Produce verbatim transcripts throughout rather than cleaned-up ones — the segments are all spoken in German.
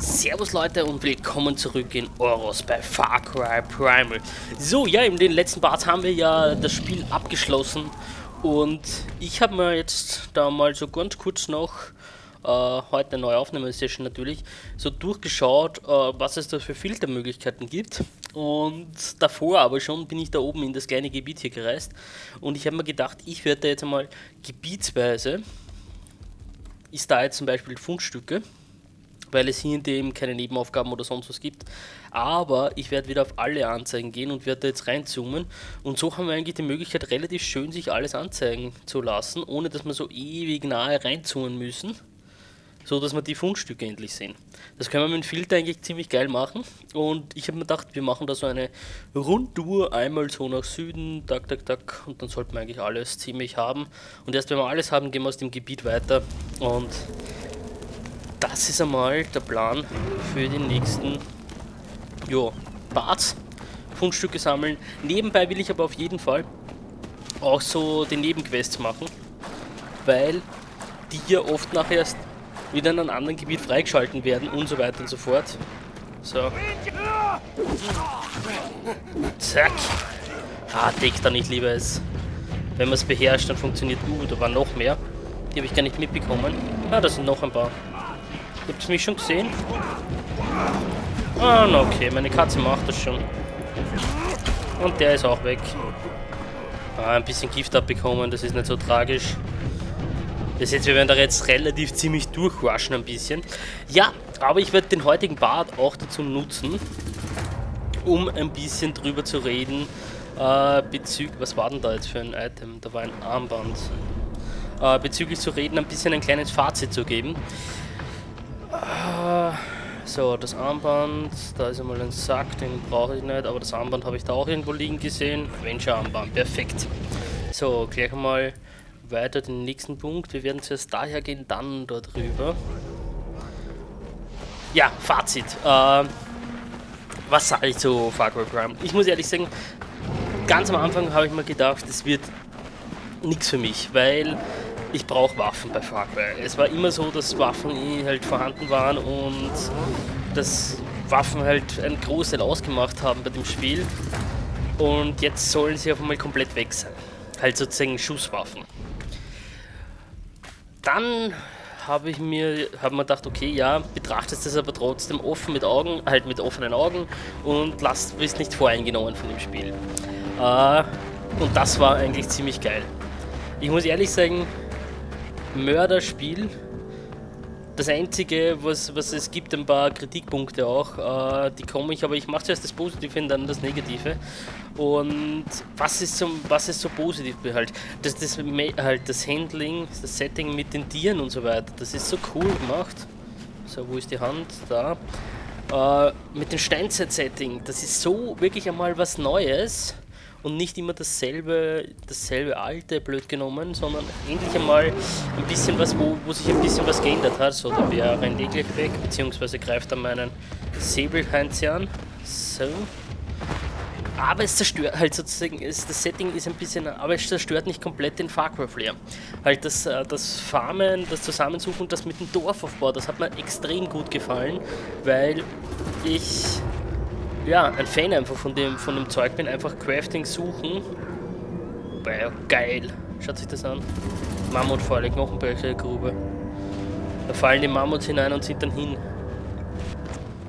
Servus Leute und willkommen zurück in Oros bei Far Cry Primal. So, ja, in den letzten Parts haben wir ja das Spiel abgeschlossen und ich habe mir jetzt da mal so ganz kurz noch, äh, heute eine neue Aufnahmesession natürlich, so durchgeschaut, äh, was es da für Filtermöglichkeiten gibt. Und davor aber schon bin ich da oben in das kleine Gebiet hier gereist und ich habe mir gedacht, ich werde da jetzt einmal gebietsweise, ist da jetzt zum Beispiel Fundstücke, weil es hier in dem keine Nebenaufgaben oder sonst was gibt. Aber ich werde wieder auf alle Anzeigen gehen und werde da jetzt reinzoomen. Und so haben wir eigentlich die Möglichkeit, relativ schön sich alles anzeigen zu lassen, ohne dass wir so ewig nahe reinzoomen müssen, so dass wir die Fundstücke endlich sehen. Das können wir mit dem Filter eigentlich ziemlich geil machen. Und ich habe mir gedacht, wir machen da so eine Rundtour, einmal so nach Süden, tak, tak, tak. Und dann sollten wir eigentlich alles ziemlich haben. Und erst wenn wir alles haben, gehen wir aus dem Gebiet weiter. Und das ist einmal der Plan für die nächsten jo, Parts. Fundstücke sammeln. Nebenbei will ich aber auf jeden Fall auch so die Nebenquests machen, weil die hier oft nachher erst wieder in einem anderen Gebiet freigeschalten werden und so weiter und so fort. So. Zack. Ah, deckt da nicht, lieber ist. Wenn man es beherrscht, dann funktioniert gut. Uh, da war noch mehr. Die habe ich gar nicht mitbekommen. Ah, da sind noch ein paar. Habt ihr mich schon gesehen? Ah, oh, okay, meine Katze macht das schon. Und der ist auch weg. Ah, ein bisschen Gift abbekommen, das ist nicht so tragisch. Das jetzt, wir werden da jetzt relativ ziemlich durchwaschen ein bisschen. Ja, aber ich werde den heutigen Part auch dazu nutzen, um ein bisschen drüber zu reden. Äh, bezüglich, was war denn da jetzt für ein Item? Da war ein Armband. Äh, bezüglich zu reden, ein bisschen ein kleines Fazit zu geben. So, das Armband, da ist einmal ein Sack, den brauche ich nicht, aber das Armband habe ich da auch irgendwo liegen gesehen. Adventure Armband, perfekt. So, gleich mal weiter den nächsten Punkt. Wir werden zuerst daher gehen, dann dort rüber. Ja, Fazit. Äh, was sage ich zu Far Cry Primal? Ich muss ehrlich sagen, ganz am Anfang habe ich mir gedacht, es wird nichts für mich, weil ich brauche Waffen bei Far Cry. Es war immer so, dass Waffen eh halt vorhanden waren und dass Waffen halt einen Großteil ausgemacht haben bei dem Spiel. Und jetzt sollen sie auf einmal komplett weg sein. Halt sozusagen Schusswaffen. Dann habe ich mir, hab mir gedacht, okay, ja, betrachtest das aber trotzdem offen mit Augen, halt mit offenen Augen und lasst, bist nicht voreingenommen von dem Spiel. Äh, und das war eigentlich ziemlich geil. Ich muss ehrlich sagen, Mörderspiel. Das einzige, was, was es gibt, ein paar Kritikpunkte auch, äh, die komme ich, aber ich mache zuerst das Positive und dann das Negative. Und was ist so, was ist so positiv halt? Das, das, halt das Handling, das Setting mit den Tieren und so weiter, das ist so cool gemacht. So, wo ist die Hand? Da. Äh, mit dem Steinzeit-Setting, das ist so wirklich einmal was Neues. Und nicht immer dasselbe, dasselbe alte, blöd genommen, sondern endlich einmal ein bisschen was, wo, wo sich ein bisschen was geändert hat. So, da wäre ein Degel weg, beziehungsweise greift er meinen Säbelheinz an. So. Aber es zerstört halt sozusagen, es, das Setting ist ein bisschen, aber es zerstört nicht komplett den Far Cry Flair. Halt das, das Farmen, das Zusammensuchen, das mit dem Dorfaufbau, das hat mir extrem gut gefallen, weil ich... ja, ein Fan einfach von dem, von dem Zeug bin, einfach Crafting suchen. Boah, geil. Schaut sich das an. Mammutfalle, Knochenbrechergrube. Da fallen die Mammuts hinein und sind dann hin.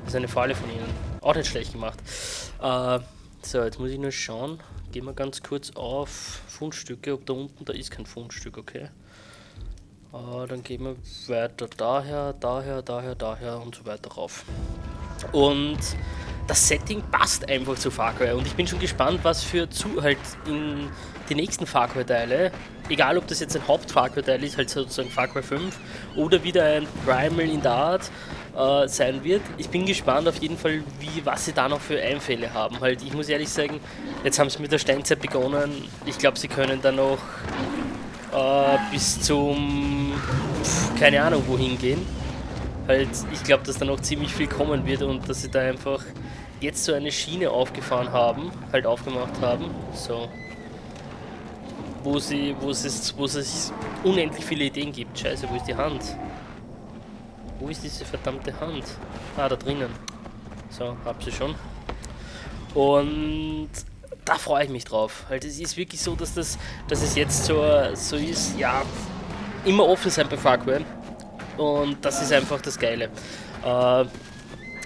Das ist eine Falle von ihnen. Auch nicht schlecht gemacht. Äh, so, jetzt muss ich nur schauen. Gehen wir ganz kurz auf Fundstücke. Ob da unten, da ist kein Fundstück, okay. Äh, dann gehen wir weiter daher, daher, daher, daher und so weiter rauf. Und das Setting passt einfach zu Far Cry und ich bin schon gespannt, was für zu halt in die nächsten Far Cry Teile, egal ob das jetzt ein Haupt-Far Cry Teil ist, halt sozusagen Far Cry fünf oder wieder ein Primal in der Art äh, sein wird. Ich bin gespannt auf jeden Fall, wie, was sie da noch für Einfälle haben. Halt, ich muss ehrlich sagen, jetzt haben sie mit der Steinzeit begonnen. Ich glaube, sie können dann noch äh, bis zum, pf, keine Ahnung, wohin gehen. Halt, ich glaube, dass da noch ziemlich viel kommen wird und dass sie da einfach jetzt so eine Schiene aufgefahren haben, halt aufgemacht haben, so, wo sie, wo es, wo es unendlich viele Ideen gibt. Scheiße, wo ist die Hand? Wo ist diese verdammte Hand? Ah, da drinnen. So, hab sie schon. Und da freue ich mich drauf. Halt, es ist wirklich so, dass das, dass es jetzt so, so ist, ja, immer offen sein bei Far Cry. Und das ist einfach das Geile. Äh,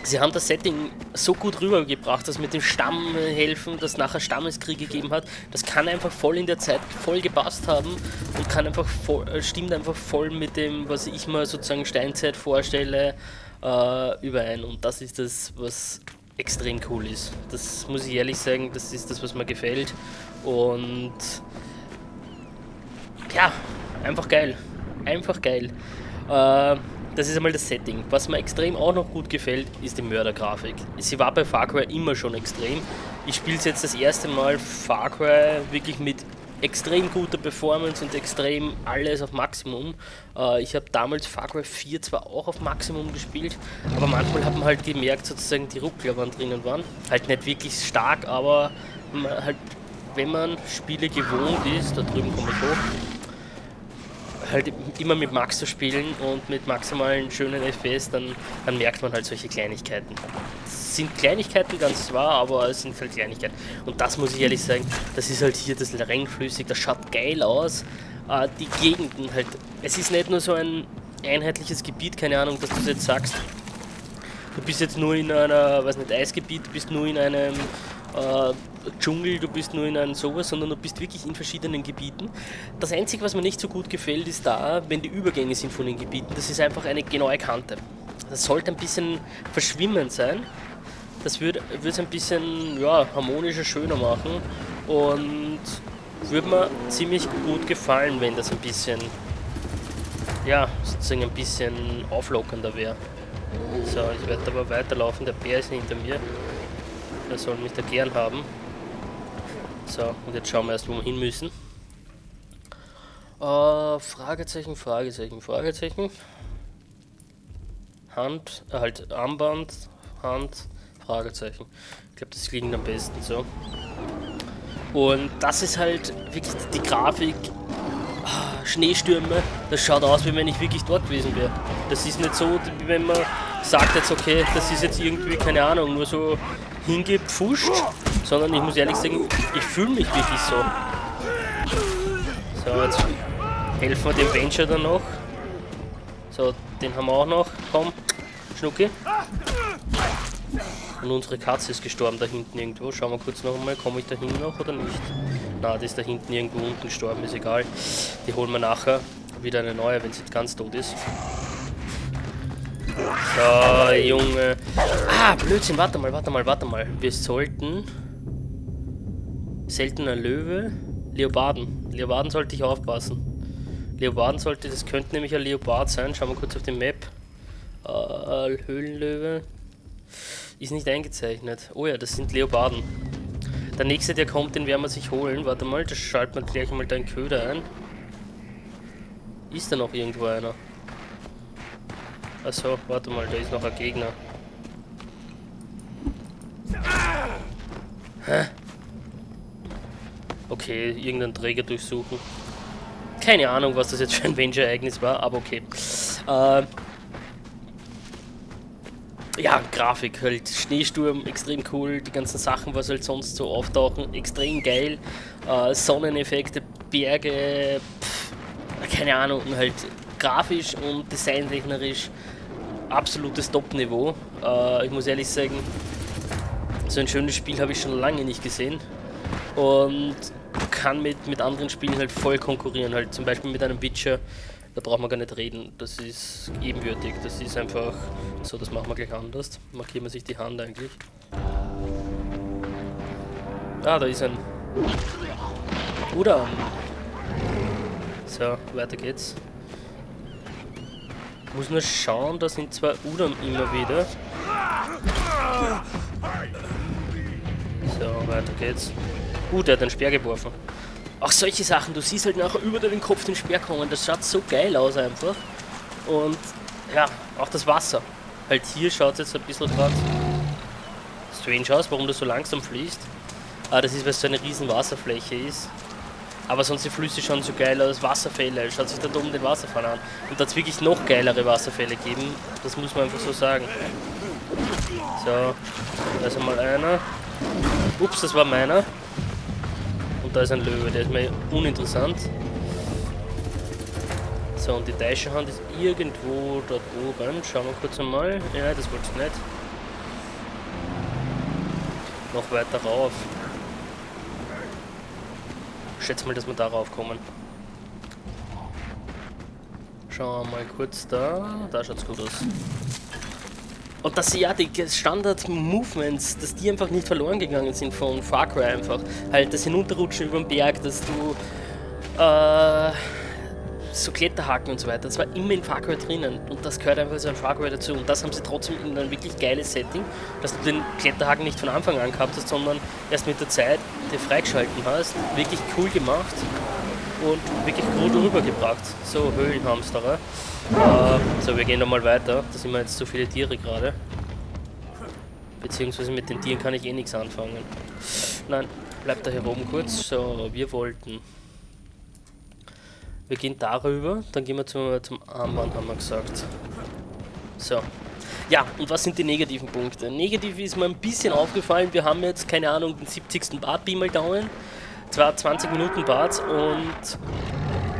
sie haben das Setting so gut rübergebracht, dass mit dem Stamm helfen, dass nachher Stammeskrieg gegeben hat. Das kann einfach voll in der Zeit voll gepasst haben und kann einfach voll, stimmt einfach voll mit dem, was ich mir sozusagen Steinzeit vorstelle, äh, überein. Und das ist das, was extrem cool ist. Das muss ich ehrlich sagen, das ist das, was mir gefällt. Und ja, einfach geil. Einfach geil. Äh, Das ist einmal das Setting. Was mir extrem auch noch gut gefällt, ist die Mördergrafik. Sie war bei Far Cry immer schon extrem. Ich spiele jetzt das erste Mal Far Cry wirklich mit extrem guter Performance und extrem alles auf Maximum. Äh, ich habe damals Far Cry vier zwar auch auf Maximum gespielt, aber manchmal hat man halt gemerkt, sozusagen die Ruckler waren drinnen waren. Halt nicht wirklich stark, aber man halt, wenn man Spiele gewohnt ist, da drüben komme ich hoch, halt immer mit Max zu spielen und mit maximalen schönen F P S, dann, dann merkt man halt solche Kleinigkeiten. Das sind Kleinigkeiten, ganz zwar, aber es sind halt Kleinigkeiten. Und das muss ich ehrlich sagen, das ist halt hier das regnflüssig, das schaut geil aus. Äh, die Gegenden halt, es ist nicht nur so ein einheitliches Gebiet, keine Ahnung, dass du es jetzt sagst, du bist jetzt nur in einer, weiß nicht, Eisgebiet, du bist nur in einem Uh, Dschungel, du bist nur in einem sowas, sondern du bist wirklich in verschiedenen Gebieten. Das Einzige, was mir nicht so gut gefällt, ist da, wenn die Übergänge sind von den Gebieten, das ist einfach eine genaue Kante. Das sollte ein bisschen verschwimmend sein, das würde es ein bisschen, ja, harmonischer, schöner machen und würde mir ziemlich gut gefallen, wenn das ein bisschen, ja, sozusagen ein bisschen auflockernder wäre. So, ich werde aber weiterlaufen, der Bär ist hinter mir. Er soll mich da gern haben. So, und jetzt schauen wir erst, wo wir hin müssen. Äh, Fragezeichen, Fragezeichen, Fragezeichen. Hand, äh, halt Armband, Hand, Fragezeichen. Ich glaube, das klingt am besten so. Und das ist halt wirklich die Grafik. Ah, Schneestürme, das schaut aus, wie wenn ich wirklich dort gewesen wäre. Das ist nicht so, wie wenn man sagt jetzt, okay, das ist jetzt irgendwie, keine Ahnung, nur so hingepfuscht, sondern ich muss ehrlich sagen, ich fühle mich wirklich so. So, jetzt helfen wir dem Venture dann noch. So, den haben wir auch noch. Komm, Schnucki. Und unsere Katze ist gestorben da hinten irgendwo. Schauen wir kurz noch einmal, komme ich da hinten noch oder nicht? Na, die ist da hinten irgendwo unten gestorben, ist egal. Die holen wir nachher wieder eine neue, wenn sie jetzt ganz tot ist. So, Junge. Ah, Blödsinn, warte mal, warte mal, warte mal. Wir sollten... Seltener Löwe, Leoparden. Leoparden sollte ich aufpassen. Leoparden sollte, das könnte nämlich ein Leopard sein. Schauen wir kurz auf die Map. Äh, Höhlenlöwe. Ist nicht eingezeichnet. Oh ja, das sind Leoparden. Der nächste, der kommt, den werden wir sich holen. Warte mal, da schaltet man gleich mal deinen Köder ein. Ist da noch irgendwo einer? Achso, warte mal, da ist noch ein Gegner. Hä? Okay, irgendeinen Träger durchsuchen. Keine Ahnung, was das jetzt für ein Venture-Ereignis war, aber okay. Äh, ja, Grafik halt. Schneesturm, extrem cool. Die ganzen Sachen, was halt sonst so auftauchen, extrem geil. Äh, Sonneneffekte, Berge, pff, keine Ahnung, halt grafisch und designtechnerisch absolutes Top-Niveau. Äh, ich muss ehrlich sagen, so ein schönes Spiel habe ich schon lange nicht gesehen und kann mit, mit anderen Spielen halt voll konkurrieren, halt zum Beispiel mit einem Witcher, da braucht man gar nicht reden, das ist ebenbürtig, das ist einfach so, das machen wir gleich anders, markieren wir sich die Hand eigentlich. Ah, da ist ein Udam. So, weiter geht's. Ich muss nur schauen, da sind zwei Udam immer wieder. So, weiter geht's. Uh, der hat einen Speer geworfen. Auch solche Sachen, du siehst halt nachher über den Kopf den Speer kommen, das schaut so geil aus einfach. Und ja, auch das Wasser. Halt hier schaut es jetzt ein bisschen gerade strange aus, warum das so langsam fließt. Ah, das ist, weil es so eine riesen Wasserfläche ist. Aber sonst die Flüsse schauen so geil aus, Wasserfälle, schaut sich da oben den Wasserfall an. Und da hat es wirklich noch geilere Wasserfälle geben, das muss man einfach so sagen. So, da ist einmal einer. Ups, das war meiner. Und da ist ein Löwe, der ist mir uninteressant. So, und die Deichehand ist irgendwo dort oben. Schauen wir kurz einmal. Ja, das wollte ich nicht. Noch weiter rauf. Ich schätze mal, dass wir da raufkommen. Schauen wir mal kurz da. Da schaut's gut aus. Und dass sie ja die Standard-Movements, dass die einfach nicht verloren gegangen sind von Far Cry einfach. Halt das Hinunterrutschen über den Berg, dass du äh, so Kletterhaken und so weiter, das war immer in Far Cry drinnen. Und das gehört einfach so ein Far Cry dazu. Und das haben sie trotzdem in ein wirklich geiles Setting, dass du den Kletterhaken nicht von Anfang an gehabt hast, sondern erst mit der Zeit den freigeschalten hast. Wirklich cool gemacht und wirklich gut rübergebracht. So, Höhlenhamsterer. Uh, so, wir gehen nochmal weiter. Da sind wir jetzt zu viele Tiere gerade. Beziehungsweise mit den Tieren kann ich eh nichts anfangen. Nein, bleibt da hier oben kurz. So, wir wollten. Wir gehen darüber, dann gehen wir zum, zum Armband, haben wir gesagt. So. Ja, und was sind die negativen Punkte? Negativ ist mir ein bisschen aufgefallen, wir haben jetzt, keine Ahnung, den siebzigsten Part Beamal down. Zwar zwanzig Minuten Part und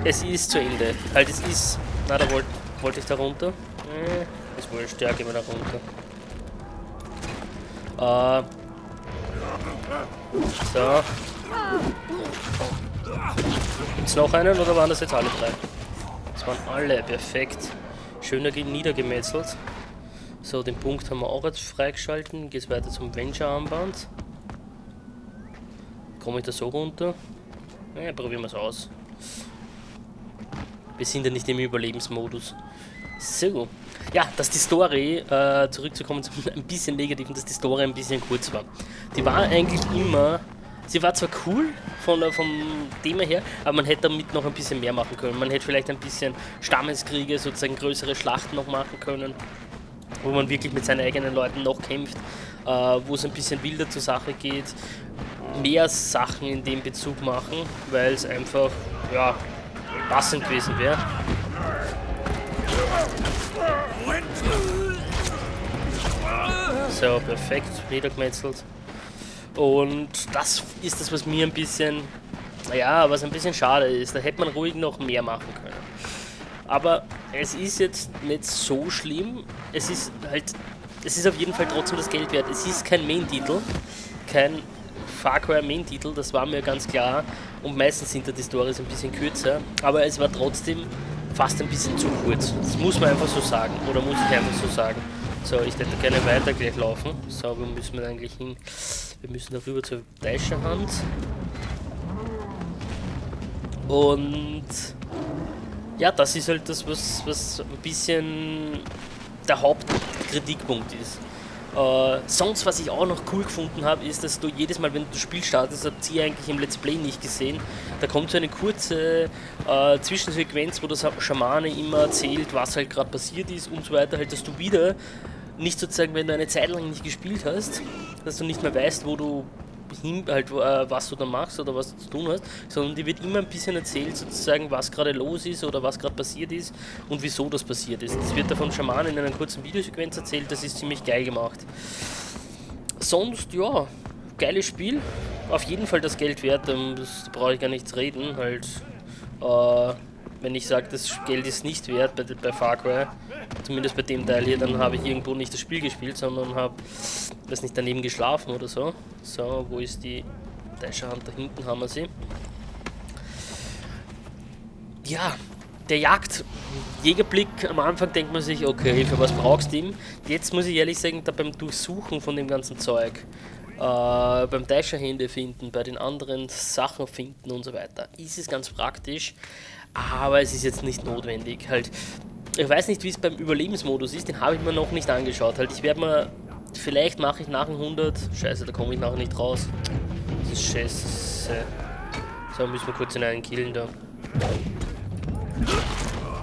es ist zu Ende. Halt, es ist... Na, da wollte wollt ich da runter. Das wollte ich, ja, gehen wir da runter. Äh. So. Gibt's noch einen oder waren das jetzt alle drei? Das waren alle, perfekt. Schöner niedergemetzelt. So, den Punkt haben wir auch jetzt freigeschalten. Geht's weiter zum Venture-Armband. Komme ich da so runter? Ja, probieren wir es aus. Wir sind ja nicht im Überlebensmodus. So. Ja, dass die Story, äh, zurückzukommen zum ein bisschen negativen, dass die Story ein bisschen kurz war. Die war eigentlich immer, sie war zwar cool von, vom Thema her, aber man hätte damit noch ein bisschen mehr machen können. Man hätte vielleicht ein bisschen Stammeskriege, sozusagen größere Schlachten noch machen können, wo man wirklich mit seinen eigenen Leuten noch kämpft, äh, wo es ein bisschen wilder zur Sache geht, mehr Sachen in dem Bezug machen, weil es einfach, ja... passend gewesen wäre. So, perfekt, niedergemetzelt. Und das ist das, was mir ein bisschen, naja, was ein bisschen schade ist. Da hätte man ruhig noch mehr machen können. Aber es ist jetzt nicht so schlimm. Es ist halt, es ist auf jeden Fall trotzdem das Geld wert. Es ist kein Main-Titel, kein Far Cry Main-Titel, das war mir ganz klar. Und meistens sind da die Storys ein bisschen kürzer, aber es war trotzdem fast ein bisschen zu kurz. Das muss man einfach so sagen, oder muss ich einfach so sagen. So, ich hätte gerne weiter gleich laufen. So, wo müssen wir eigentlich hin? Wir müssen da rüber zur Deichehand. Und ja, das ist halt das, was, was ein bisschen der Hauptkritikpunkt ist. Uh, sonst, was ich auch noch cool gefunden habe, ist, dass du jedes Mal, wenn du das Spiel startest, das habt ihr eigentlich im Let's Play nicht gesehen, da kommt so eine kurze uh, Zwischensequenz, wo das Schamane immer erzählt, was halt gerade passiert ist und so weiter, halt, dass du wieder, nicht sozusagen, wenn du eine Zeit lang nicht gespielt hast, dass du nicht mehr weißt, wo du hin, halt, uh, was du da machst oder was du zu tun hast, sondern dir wird immer ein bisschen erzählt, sozusagen, was gerade los ist oder was gerade passiert ist und wieso das passiert ist. Das wird da vom Schaman in einer kurzen Videosequenz erzählt, das ist ziemlich geil gemacht. Sonst, ja, geiles Spiel, auf jeden Fall das Geld wert, um, da brauche ich gar nichts reden, halt, uh, wenn ich sage, das Geld ist nicht wert bei, bei Far Cry, zumindest bei dem Teil hier, dann habe ich irgendwo nicht das Spiel gespielt, sondern habe, weiß nicht, daneben geschlafen oder so. So, wo ist die Deichehand? Da hinten haben wir sie. Ja, der Jagdjägerblick, am Anfang denkt man sich, okay, für was brauchst du ihn? Jetzt muss ich ehrlich sagen, da beim Durchsuchen von dem ganzen Zeug, Äh, beim Deicherhände finden, bei den anderen Sachen finden und so weiter, ist es ganz praktisch, aber es ist jetzt nicht notwendig. Halt, ich weiß nicht, wie es beim Überlebensmodus ist, den habe ich mir noch nicht angeschaut. Halt, ich werde mal, vielleicht mache ich nach dem hundert, scheiße, da komme ich nachher nicht raus. Das ist scheiße. So, müssen wir kurz in einen killen da.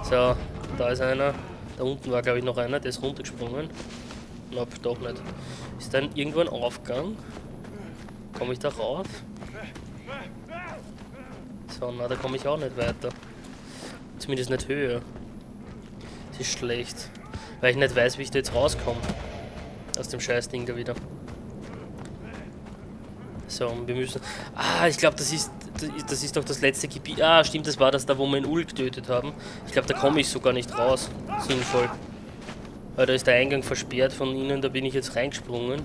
So, da ist einer. Da unten war, glaube ich, noch einer, der ist runtergesprungen. Nope, doch nicht. Ist dann irgendwo ein Aufgang? Komme ich da rauf? So, kann. Aber da komme ich auch nicht weiter. Zumindest nicht höher. Das ist schlecht. Weil ich nicht weiß, wie ich da jetzt rauskomme. Aus dem Scheißding da wieder. So, und wir müssen... Ah, ich glaube, das ist, das ist doch das letzte Gebiet. Ah, stimmt, das war das da, wo wir in Ul getötet haben. Ich glaube, da komme ich sogar nicht raus. Sinnvoll. Weil da ist der Eingang versperrt von innen, da bin ich jetzt reingesprungen.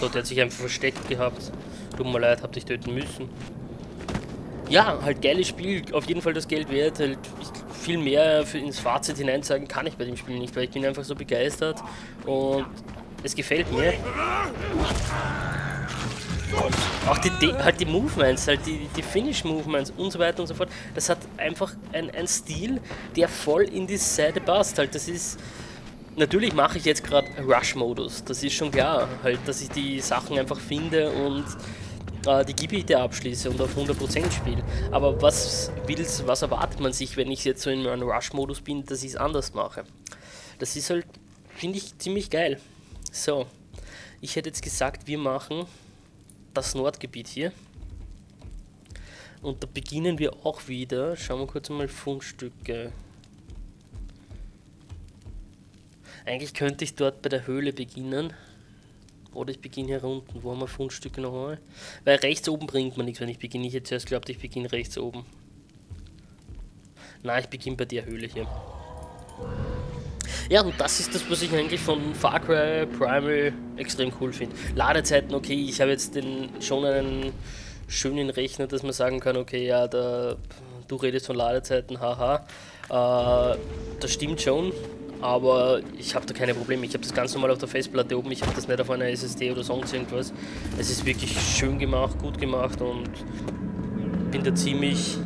So, der hat sich einfach versteckt gehabt. Tut mir leid, hab dich töten müssen. Ja, halt geiles Spiel, auf jeden Fall das Geld wert. Halt viel mehr für ins Fazit hinein sagen kann ich bei dem Spiel nicht, weil ich bin einfach so begeistert und es gefällt mir. Und auch die, die, halt die Movements, halt die, die Finish-Movements und so weiter und so fort, das hat einfach einen Stil, der voll in die Seite passt. Halt, das ist... Natürlich mache ich jetzt gerade Rush-Modus, das ist schon klar, halt, dass ich die Sachen einfach finde und äh, die Gebiete abschließe und auf hundert Prozent spiele. Aber was will's, was erwartet man sich, wenn ich jetzt so in einem Rush-Modus bin, dass ich es anders mache? Das ist halt, finde ich, ziemlich geil. So, ich hätte jetzt gesagt, wir machen das Nordgebiet hier. Und da beginnen wir auch wieder, schauen wir kurz mal Fundstücke. Eigentlich könnte ich dort bei der Höhle beginnen. Oder ich beginne hier unten. Wo haben wir Fundstücke nochmal? Weil rechts oben bringt mir nichts, wenn ich beginne. Ich hätte zuerst glaubt, ich beginne rechts oben. Nein, ich beginne bei der Höhle hier. Ja, und das ist das, was ich eigentlich von Far Cry Primal extrem cool finde. Ladezeiten, okay, ich habe jetzt den, schon einen schönen Rechner, dass man sagen kann, okay, ja, da, du redest von Ladezeiten, haha. Äh, das stimmt schon. Aber ich habe da keine Probleme. Ich habe das ganz normal auf der Festplatte oben. Ich habe das nicht auf einer S S D oder sonst irgendwas. Es ist wirklich schön gemacht, gut gemacht und bin da ziemlich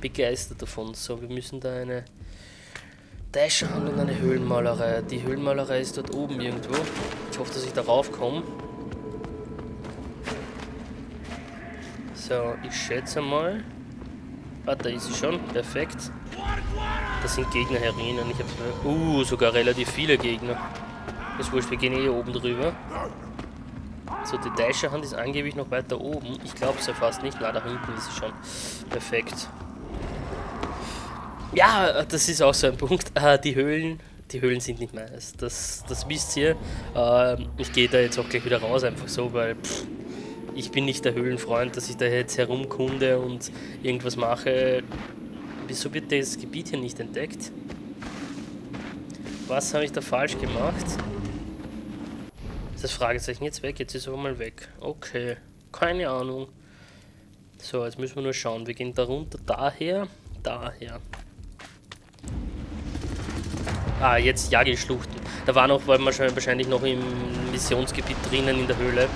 begeistert davon. So, wir müssen da eine Tasche haben und eine Höhlenmalerei. Die Höhlenmalerei ist dort oben irgendwo. Ich hoffe, dass ich da raufkomme. So, ich schätze mal. Ah, da ist sie schon. Perfekt. Das sind Gegner herinnen. Ich hab's mir. Uh, sogar relativ viele Gegner. Ist wurscht, wir gehen eh oben drüber. So, die Daisha-Hand ist angeblich noch weiter oben. Ich glaube es ja fast nicht. Na, da hinten ist sie schon. Perfekt. Ja, das ist auch so ein Punkt. Äh, die Höhlen. Die Höhlen sind nicht meins. Das, das wisst ihr. Äh, ich gehe da jetzt auch gleich wieder raus, einfach so, weil. Pff, ich bin nicht der Höhlenfreund, dass ich da jetzt herumkunde und irgendwas mache. Wieso wird das Gebiet hier nicht entdeckt? Was habe ich da falsch gemacht? Ist das Fragezeichen jetzt weg? Jetzt ist es aber mal weg. Okay, keine Ahnung. So, jetzt müssen wir nur schauen. Wir gehen da runter, daher, daher. Ah, jetzt jage ich Schluchten. Da war noch, weil wir wahrscheinlich noch im Missionsgebiet drinnen in der Höhle.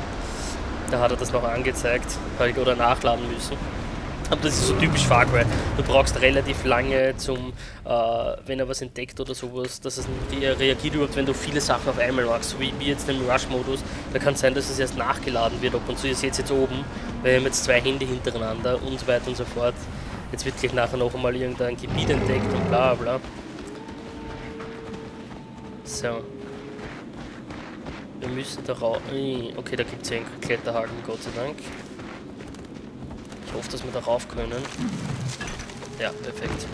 Da hat er das noch angezeigt, halt, oder nachladen müssen. Aber das ist so typisch Far Cry. Du brauchst relativ lange zum, äh, wenn er was entdeckt oder sowas, dass es reagiert überhaupt, wenn du viele Sachen auf einmal machst. So wie, wie jetzt im Rush-Modus. Da kann es sein, dass es erst nachgeladen wird. Ob und so, ihr seht es jetzt oben. Wir haben jetzt zwei Hände hintereinander und so weiter und so fort. Jetzt wird gleich nachher noch einmal irgendein Gebiet entdeckt und bla bla. So. Wir müssen da rauf. Okay, da gibt es ja einen Kletterhaken, Gott sei Dank. Ich hoffe, dass wir da rauf können. Ja, perfekt.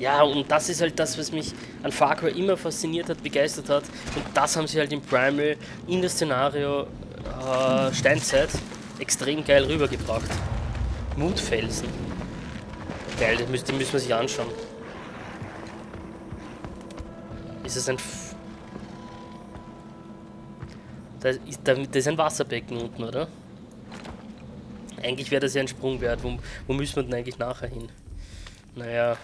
Ja, und das ist halt das, was mich an Far Cry immer fasziniert hat, begeistert hat. Und das haben sie halt im Primal, in das Szenario äh, Steinzeit, extrem geil rübergebracht. Mutfelsen. Geil, das müssen, die müssen wir sich anschauen. Ist es ein... F Da ist, da ist ein Wasserbecken unten, oder? Eigentlich wäre das ja ein Sprung wert. Wo, wo müssen wir denn eigentlich nachher hin? Naja.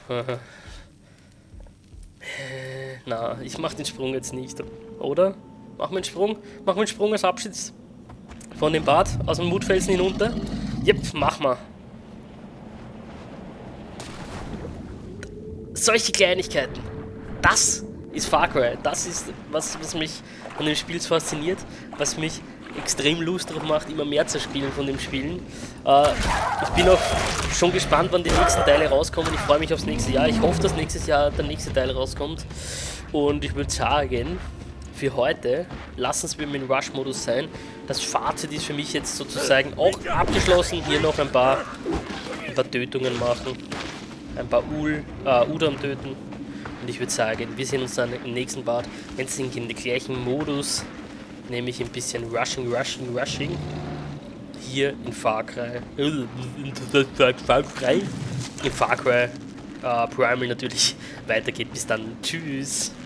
Na, ich mach den Sprung jetzt nicht. Oder? Mach mir einen Sprung. Mach mir einen Sprung als Abschieds. Von dem Bad. Aus dem Mutfelsen hinunter. Jep, mach mal. Solche Kleinigkeiten. Das ist Far Cry. Das ist was, was mich an dem Spiel fasziniert, was mich extrem Lust drauf macht, immer mehr zu spielen von dem Spielen. Äh, ich bin auch schon gespannt, wann die nächsten Teile rauskommen. Ich freue mich aufs nächste Jahr. Ich hoffe, dass nächstes Jahr der nächste Teil rauskommt. Und ich würde sagen, für heute. Lassen Sie mit dem Rush-Modus sein. Das Fazit ist für mich jetzt sozusagen auch abgeschlossen. Hier noch ein paar, ein paar Tötungen machen. Ein paar Ul, äh, Udam töten. Und ich würde sagen, wir sehen uns dann im nächsten Part. Wenn es in den gleichen Modus, nämlich ein bisschen Rushing, Rushing, Rushing. Hier in Far Cry. In Far Cry äh, Primal natürlich weitergeht. Bis dann. Tschüss.